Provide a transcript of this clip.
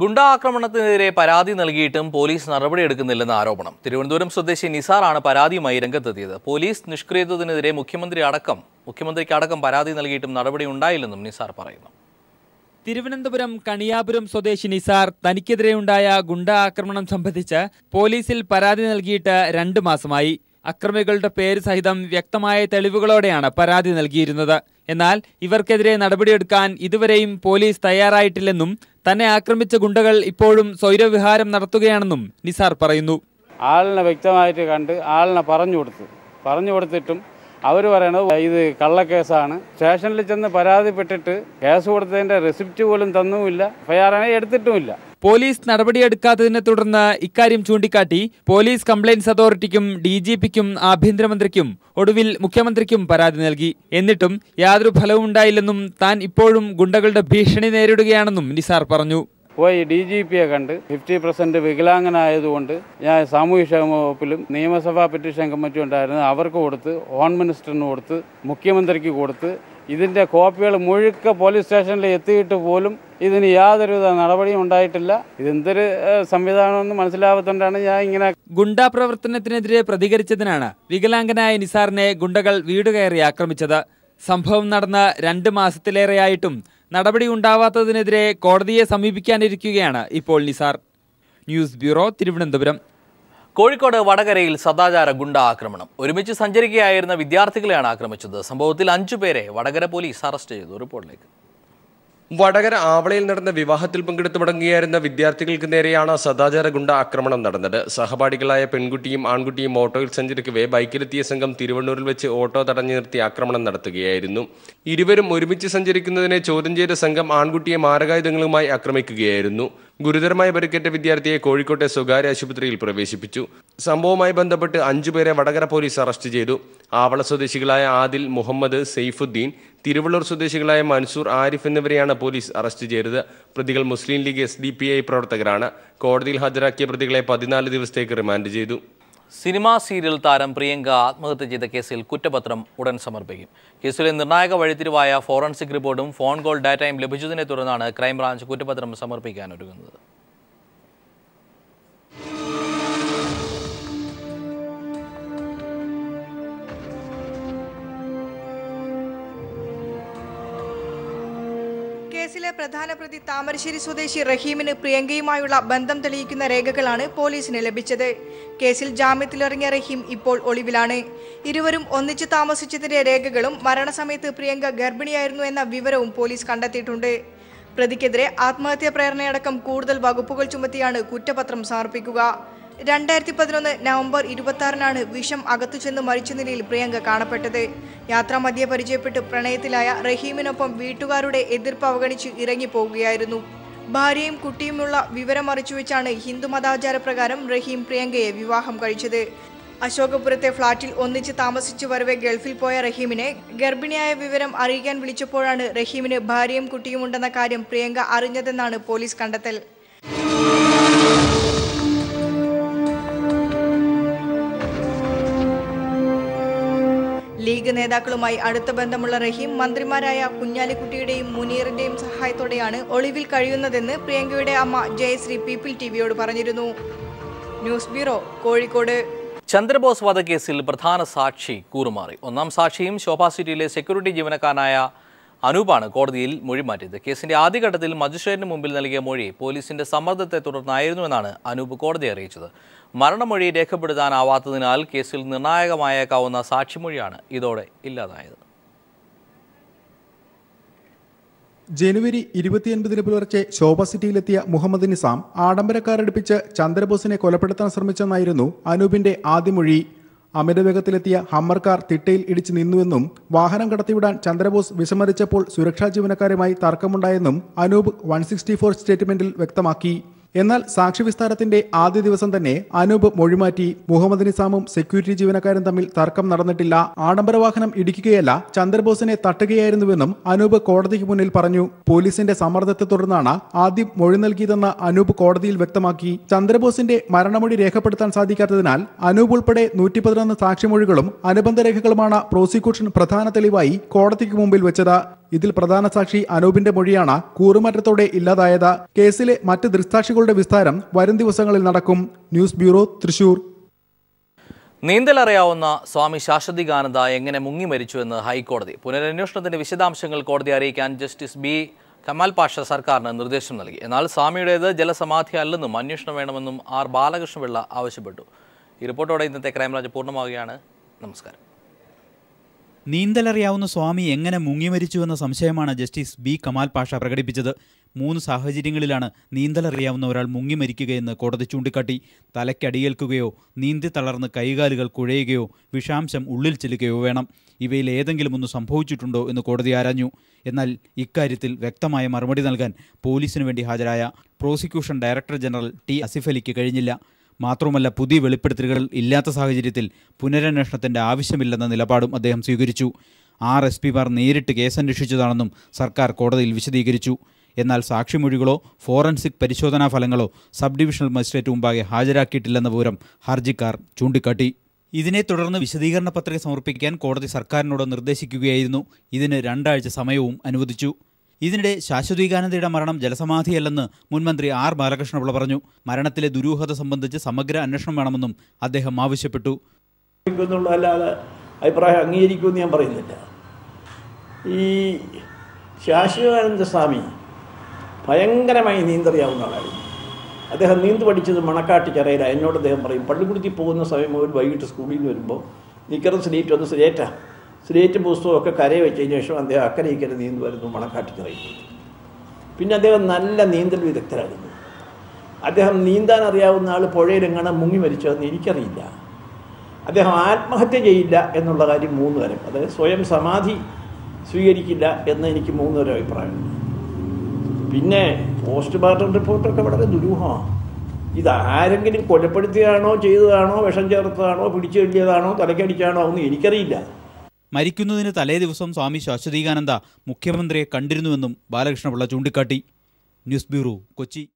ഗുണ്ടാക്രമണത്തിനെതിരെ പരാതി നൽകിയിട്ടും പോലീസ് നടപടിയെടുക്കുന്നില്ലെന്ന് ആരോപണം. തിരുവനന്തപുരം സ്വദേശി നിസാറാണ് പരാതിയുമായി രംഗത്തെത്തിയത്. പോലീസ് നിഷ്ക്രിയത്വത്തിനെതിരെ മുഖ്യമന്ത്രിക്കടക്കം പരാതി നൽകിയിട്ടും നടപടി ഉണ്ടായില്ലെന്നും നിസാർ പറയുന്നു. തിരുവനന്തപുരം കണിയാപുരം സ്വദേശി നിസാർ തനിക്കെതിരെയുണ്ടായ ഗുണ്ടാക്രമണം സംബന്ധിച്ച് പോലീസിൽ പരാതി നൽകിയിട്ട് 2 മാസമായി. അക്രമികളുടെ പേര് സഹിതം വ്യക്തമായ തെളിവുകളോടെയാണ് പരാതി നൽകിയിരുന്നത്. എന്നാൽ ഇവർക്കെതിരെ നടപടിയെടുക്കാൻ ഇതുവരെയും പോലീസ് തയ്യാറായിട്ടില്ലെന്നും തന്നെ ആക്രമിച്ച ഗുണ്ടകൾ ഇപ്പോഴും സ്വൈരവിഹാരം നടത്തുകയാണെന്നും നിസാർ പറയുന്നു. ആളിനെ വ്യക്തമായിട്ട് കണ്ട് ആളിനെ പറഞ്ഞു കൊടുത്തിട്ടും അവർ പറയണത് ഇത് കള്ളക്കേസാണ്. സ്റ്റേഷനിൽ ചെന്ന് പരാതിപ്പെട്ടിട്ട് കേസ് കൊടുത്തതിന്റെ റെസിപ്റ്റ് പോലും തന്നുമില്ല, എഫ്ഐആറാണ് എടുത്തിട്ടുമില്ല. പോലീസ് നടപടിയെടുക്കാത്തതിനെ തുടർന്ന് ഇക്കാര്യം ചൂണ്ടിക്കാട്ടി പോലീസ് കംപ്ലയിന്റ്സ് അതോറിറ്റിക്കും DGPക്കും ആഭ്യന്തരമന്ത്രിക്കും ഒടുവിൽ മുഖ്യമന്ത്രിക്കും പരാതി നൽകി. എന്നിട്ടും യാതൊരു ഫലവുമുണ്ടായില്ലെന്നും താൻ ഇപ്പോഴും ഗുണ്ടകളുടെ ഭീഷണി നേരിടുകയാണെന്നും നിസാർ പറഞ്ഞു. പോയി DGPയെ കണ്ട് 50% വികലാംഗനായതുകൊണ്ട് ഞാൻ സാമൂഹ്യക്ഷേമ വകുപ്പിലും നിയമസഭാ പെറ്റീഷൻ കമ്മിറ്റി ഉണ്ടായിരുന്നു, അവർക്ക് കൊടുത്ത്, ഹോം മിനിസ്റ്ററിന് കൊടുത്ത്, മുഖ്യമന്ത്രിക്ക് കൊടുത്ത്. ഇതിൻ്റെ കോപ്പികൾ മുഴുക്ക പോലീസ് സ്റ്റേഷനിൽ എത്തിയിട്ട് പോലും ഇതിന് യാതൊരുവിധ നടപടിയും ഉണ്ടായിട്ടില്ല. ഇതെന്തൊരു സംവിധാനമെന്ന് മനസ്സിലാവാത്തോണ്ടാണ് ഞാൻ ഇങ്ങനെ. ഗുണ്ടാ പ്രവർത്തനത്തിനെതിരെ പ്രതികരിച്ചതിനാണ് വികലാംഗനായ നിസാറിനെ ഗുണ്ടകൾ വീട് കയറി ആക്രമിച്ചത്. സംഭവം നടന്ന 2 മാസത്തിലേറെയായിട്ടും നടപടി ഉണ്ടാവാത്തതിനെതിരെ കോടതിയെ സമീപിക്കാനിരിക്കുകയാണ് ഇപ്പോൾ നിസാർ. News bureau, Thiruvananthapuram. കോഴിക്കോട് വടകരയിൽ സദാചാര ഗുണ്ട ആക്രമണം. ഒരുമിച്ച് സഞ്ചരിക്കുകയായിരുന്ന വിദ്യാർത്ഥികളെയാണ് ആക്രമിച്ചത്. സംഭവത്തിൽ 5 പേരെ വടകര പോലീസ് അറസ്റ്റ് ചെയ്തു. റിപ്പോർട്ടിലേക്ക്. വടകര ആവളയിൽ നടന്ന വിവാഹത്തിൽ പങ്കെടുത്ത് മടങ്ങുകയായിരുന്ന വിദ്യാർത്ഥികൾക്ക് നേരെയാണ് സദാചാര ഗുണ്ട ആക്രമണം നടന്നത്. സഹപാഠികളായ പെൺകുട്ടിയും ആൺകുട്ടിയും ഓട്ടോയിൽ സഞ്ചരിക്കവേ ബൈക്കിലെത്തിയ സംഘം തിരുവണ്ണൂരിൽ വെച്ച് ഓട്ടോ തടഞ്ഞു നിർത്തി ആക്രമണം നടത്തുകയായിരുന്നു. ഇരുവരും ഒരുമിച്ച് സഞ്ചരിക്കുന്നതിനെ ചോദ്യം ചെയ്ത സംഘം ആൺകുട്ടിയെ മാരകായുധങ്ങളുമായി ആക്രമിക്കുകയായിരുന്നു. ഗുരുതരമായി പരിക്കേറ്റ വിദ്യാർത്ഥിയെ കോഴിക്കോട്ടെ സ്വകാര്യ ആശുപത്രിയിൽ പ്രവേശിപ്പിച്ചു. സംഭവവുമായി ബന്ധപ്പെട്ട് 5 പേരെ വടകര പോലീസ് അറസ്റ്റ് ചെയ്തു. ആവള സ്വദേശികളായ ആദിൽ, മുഹമ്മദ്, സെയ്ഫുദ്ദീൻ, തിരുവള്ളൂർ സ്വദേശികളായ മൻസൂർ, ആരിഫ് എന്നിവരെയാണ് പോലീസ് അറസ്റ്റ് ചെയ്തത്. പ്രതികൾ മുസ്ലിം ലീഗ് SDPI പ്രവർത്തകരാണ്. കോടതിയിൽ ഹാജരാക്കിയ പ്രതികളെ 14 ദിവസത്തേക്ക് റിമാൻഡ് ചെയ്തു. സിനിമാ സീരിയൽ താരം പ്രിയങ്ക ആത്മഹത്യ ചെയ്ത കേസിൽ കുറ്റപത്രം ഉടൻ സമർപ്പിക്കും. കേസിലെ നിർണായക വഴിത്തിരിവായ ഫോറൻസിക് റിപ്പോർട്ടും ഫോൺ കോൾ ഡാറ്റയും ലഭിച്ചതിനെ തുടർന്നാണ് ക്രൈംബ്രാഞ്ച് കുറ്റപത്രം സമർപ്പിക്കാൻ ഒരുങ്ങുന്നത്. കേസിലെ പ്രധാന പ്രതി താമരശ്ശേരി സ്വദേശി റഹീമിന് പ്രിയങ്കയുമായുള്ള ബന്ധം തെളിയിക്കുന്ന രേഖകളാണ് പോലീസിന് ലഭിച്ചത്. കേസിൽ ജാമ്യത്തിലിറങ്ങിയ റഹീം ഇപ്പോൾ ഒളിവിലാണ്. ഇരുവരും ഒന്നിച്ച് താമസിച്ചതിന്റെ രേഖകളും മരണസമയത്ത് പ്രിയങ്ക ഗർഭിണിയായിരുന്നു എന്ന വിവരവും പോലീസ് കണ്ടെത്തിയിട്ടുണ്ട്. പ്രതിക്കെതിരെ ആത്മഹത്യാ പ്രേരണയടക്കം കൂടുതൽ വകുപ്പുകൾ ചുമത്തിയാണ് കുറ്റപത്രം സമർപ്പിക്കുക. 2011 നവംബർ 26-നാണ് വിഷം അകത്തു ചെന്ന് മരിച്ച നിലയിൽ പ്രിയങ്ക കാണപ്പെട്ടത്. യാത്രാമധ്യേ പരിചയപ്പെട്ട് പ്രണയത്തിലായ റഹീമിനൊപ്പം വീട്ടുകാരുടെ എതിർപ്പ് അവഗണിച്ച് ഇറങ്ങിപ്പോവുകയായിരുന്നു. ഭാര്യയും കുട്ടിയുമുള്ള വിവരം അറിച്ചുവെച്ചാണ് ഹിന്ദുമതാചാരപ്രകാരം റഹീം പ്രിയങ്കയെ വിവാഹം കഴിച്ചത്. അശോകപുരത്തെ ഫ്ളാറ്റിൽ ഒന്നിച്ച് താമസിച്ചു വരവെ ഗൾഫിൽ പോയ റഹീമിനെ ഗർഭിണിയായ വിവരം അറിയിക്കാൻ വിളിച്ചപ്പോഴാണ് റഹീമിന് ഭാര്യയും കുട്ടിയുമുണ്ടെന്ന കാര്യം പ്രിയങ്ക അറിഞ്ഞതെന്നാണ് പോലീസ് കണ്ടെത്തൽ. ലീഗ് നേതാക്കളുമായി അടുത്ത ബന്ധമുള്ള റഹീം മന്ത്രിമാരായ കുഞ്ഞാലിക്കുട്ടിയുടെയും മുനീറിന്റെയും സഹായത്തോടെയാണ് ഒളിവിൽ കഴിയുന്നതെന്ന് പ്രിയങ്കയുടെ അമ്മ ജയശ്രീ PPL TV യോട് പറഞ്ഞിരുന്നു. News bureau, Kozhikode. ചന്ദ്രബോസ് വധക്കേസിൽ പ്രധാന സാക്ഷി കൂറുമാറി. 1-ാം സാക്ഷിയും ശോഭാ സിറ്റിയിലെ സെക്യൂരിറ്റി ജീവനക്കാരനായ അനൂപാണ് കോടതിയിൽ മൊഴി മാറ്റിയത്. കേസിന്റെ ആദ്യഘട്ടത്തിൽ മജിസ്ട്രേറ്റിന് മുമ്പിൽ നൽകിയ മൊഴി പോലീസിന്റെ സമ്മർദ്ദത്തെ തുടർന്നായിരുന്നുവെന്നാണ് അനൂപ് കോടതിയെ അറിയിച്ചത്. മരണമൊഴി രേഖപ്പെടുത്താനാവാത്തതിനാൽ കേസിൽ നിർണായകമായേക്കാവുന്ന സാക്ഷിമൊഴിയാണ് ഇതോടെ ഇല്ലാതായത്. ജനുവരി 29 പുലർച്ചെ ശോഭ സിറ്റിയിലെത്തിയ മുഹമ്മദ് നിസാം ആഡംബരക്കാരടുപ്പിച്ച് ചന്ദ്രബോസിനെ കൊലപ്പെടുത്താൻ ശ്രമിച്ചെന്നായിരുന്നു അനൂപിന്റെ ആദ്യമൊഴി. അമിതവേഗത്തിലെത്തിയ ഹമ്മർ കാർ തിട്ടയിൽ ഇടിച്ച് നിന്നുവെന്നും വാഹനം കടത്തിവിടാൻ ചന്ദ്രബോസ് വിസമ്മതിച്ചപ്പോൾ സുരക്ഷാ ജീവനക്കാരുമായി തർക്കമുണ്ടായെന്നും അനൂപ് 164 സ്റ്റേറ്റ്മെന്റിൽ വ്യക്തമാക്കി. എന്നാൽ സാക്ഷിവിസ്താരത്തിന്റെ ആദ്യ ദിവസം തന്നെ അനൂപ് മൊഴിമാറ്റി. മുഹമ്മദ് നിസാമും സെക്യൂരിറ്റി ജീവനക്കാരും തമ്മിൽ തർക്കം നടന്നിട്ടില്ല, ആഡംബര വാഹനം ഇടിക്കുകയല്ല ചന്ദ്രബോസിനെ തട്ടുകയായിരുന്നുവെന്നും അനൂപ് കോടതിക്ക് മുന്നിൽ പറഞ്ഞു. പോലീസിന്റെ സമ്മർദ്ദത്തെ തുടർന്നാണ് ആദ്യം മൊഴി നൽകിയതെന്ന് അനൂപ് കോടതിയിൽ വ്യക്തമാക്കി. ചന്ദ്രബോസിന്റെ മരണമൊഴി രേഖപ്പെടുത്താൻ സാധിക്കാത്തതിനാൽ അനൂപ് ഉൾപ്പെടെ 111 സാക്ഷിമൊഴികളും അനുബന്ധ രേഖകളുമാണ് പ്രോസിക്യൂഷൻ പ്രധാന തെളിവായി കോടതിക്ക് മുമ്പിൽ വെച്ചത്. ഇതിൽ പ്രധാന സാക്ഷി അനൂപിന്റെ മൊഴിയാണ് കൂറുമാറ്റത്തോടെ ഇല്ലാതായത്. കേസിലെ മറ്റ് ദൃക്സാക്ഷികളുടെ വിസ്താരം വരും ദിവസങ്ങളിൽ നടക്കും. News bureau, Thrissur. നീന്തലറിയാവുന്ന സ്വാമി ശാശ്വതികാനന്ദ എങ്ങനെ മുങ്ങി മരിച്ചുവെന്ന് ഹൈക്കോടതി. പുനരന്വേഷണത്തിന്റെ വിശദാംശങ്ങൾ കോടതി അറിയിക്കാൻ ജസ്റ്റിസ് ബി കമാൽ പാഷ സർക്കാരിന് നിർദ്ദേശം നൽകി. എന്നാൽ സ്വാമിയുടേത് ജലസമാധി അല്ലെന്നും അന്വേഷണം വേണമെന്നും ആർ ബാലകൃഷ്ണപിള്ള ആവശ്യപ്പെട്ടു. ഈ റിപ്പോർട്ടോടെ ഇന്നത്തെ ക്രൈംബ്രാഞ്ച് പൂർണ്ണമാവുകയാണ്. നമസ്കാരം. നീന്തലറിയാവുന്ന സ്വാമി എങ്ങനെ മുങ്ങി മരിച്ചുവെന്ന സംശയമാണ് ജസ്റ്റിസ് ബി കമാൽ പാഷ പ്രകടിപ്പിച്ചത്. 3 സാഹചര്യങ്ങളിലാണ് നീന്തലറിയാവുന്ന ഒരാൾ മുങ്ങി മരിക്കുകയെന്ന് കോടതി ചൂണ്ടിക്കാട്ടി. തലയ്ക്കടിയേൽക്കുകയോ നീന്തി തളർന്ന് കൈകാലുകൾ കുഴയുകയോ വിഷാംശം ഉള്ളിൽ ചെല്ലുകയോ വേണം. ഇവയിൽ ഏതെങ്കിലും ഒന്ന് സംഭവിച്ചിട്ടുണ്ടോ എന്ന് കോടതി ആരാഞ്ഞു. എന്നാൽ ഇക്കാര്യത്തിൽ വ്യക്തമായ മറുപടി നൽകാൻ പോലീസിനു വേണ്ടി ഹാജരായ പ്രോസിക്യൂഷൻ ഡയറക്ടർ ജനറൽ ടി അസിഫലിക്ക് കഴിഞ്ഞില്ല. മാത്രമല്ല, പുതിയ വെളിപ്പെടുത്തലുകൾ ഇല്ലാത്ത സാഹചര്യത്തിൽ പുനരന്വേഷണത്തിൻ്റെ ആവശ്യമില്ലെന്ന നിലപാടും അദ്ദേഹം സ്വീകരിച്ചു. 6 എസ്.പിമാർ നേരിട്ട് കേസന്വേഷിച്ചതാണെന്നും സർക്കാർ കോടതിയിൽ വിശദീകരിച്ചു. എന്നാൽ സാക്ഷിമൊഴികളോ ഫോറൻസിക് പരിശോധനാ ഫലങ്ങളോ സബ് ഡിവിഷണൽ മജിസ്ട്രേറ്റ് മുമ്പാകെ ഹാജരാക്കിയിട്ടില്ലെന്ന വിവരം ഹർജിക്കാർ ചൂണ്ടിക്കാട്ടി. ഇതിനെ തുടർന്ന് വിശദീകരണ പത്രിക സമർപ്പിക്കാൻ കോടതി സർക്കാരിനോട് നിർദ്ദേശിക്കുകയായിരുന്നു. ഇതിന് 2 ആഴ്ച സമയവും അനുവദിച്ചു. ഇതിനിടെ ശാശ്വതികാനന്ദയുടെ മരണം ജലസമാധിയല്ലെന്ന് മുൻമന്ത്രി ആർ ബാലകൃഷ്ണപിള്ള പറഞ്ഞു. മരണത്തിലെ ദുരൂഹത സംബന്ധിച്ച് സമഗ്ര അന്വേഷണം വേണമെന്നും അദ്ദേഹം ആവശ്യപ്പെട്ടു. അല്ലാതെ അഭിപ്രായം അംഗീകരിക്കുമെന്ന് ഞാൻ പറയുന്നില്ല. ഈ ശാശ്വതാനന്ദ സ്വാമി ഭയങ്കരമായി നീന്തറിയാവുന്ന ആളായിരുന്നു. അദ്ദേഹം നീന്ത് പഠിച്ചത് മണക്കാട്ടിക്കരയില. എന്നോട് അദ്ദേഹം പറയും, പള്ളിക്കുടുത്തി പോകുന്ന സമയം ഒരു വൈകിട്ട് സ്കൂളിൽ നിന്ന് വരുമ്പോൾ നിൽക്കുന്ന സ്ലേറ്റ് വന്ന് സ്ലേറ്റ് പുസ്തകമൊക്കെ കരയെ വെച്ചതിന് ശേഷം അദ്ദേഹം അക്കരയ്ക്കര നീന്ത് വരുന്നു, മണക്കാട്ടിക്കരയിൽ. പിന്നെ അദ്ദേഹം നല്ല നീന്തൽ വിദഗ്ധരായിരുന്നു. അദ്ദേഹം നീന്താൻ അറിയാവുന്ന ആൾ പുഴയിലെങ്ങനെ മുങ്ങി മരിച്ചതെന്ന് എനിക്കറിയില്ല. അദ്ദേഹം ആത്മഹത്യ ചെയ്യില്ല എന്നുള്ള കാര്യം 3 വരെ, അതായത് സ്വയം സമാധി സ്വീകരിക്കില്ല എന്ന് എനിക്ക് 3 വരെ അഭിപ്രായമുണ്ട്. പിന്നെ പോസ്റ്റ്മോർട്ടം റിപ്പോർട്ടൊക്കെ വളരെ ദുരൂഹമാണ്. ഇതാരെങ്കിലും കൊലപ്പെടുത്തിയതാണോ, ചെയ്തതാണോ, വിഷം ചേർത്തതാണോ, പിടിച്ചു കെട്ടിയതാണോ, തലക്കടിച്ചാണോ ഒന്നും എനിക്കറിയില്ല. മരിക്കുന്നതിന് തലേ ദിവസം സ്വാമി ശാശ്വതികാനന്ദ മുഖ്യമന്ത്രിയെ കണ്ടിരുന്നുവെന്നും ബാലകൃഷ്ണപിള്ള ചൂണ്ടിക്കാട്ടി. News bureau, Kochi.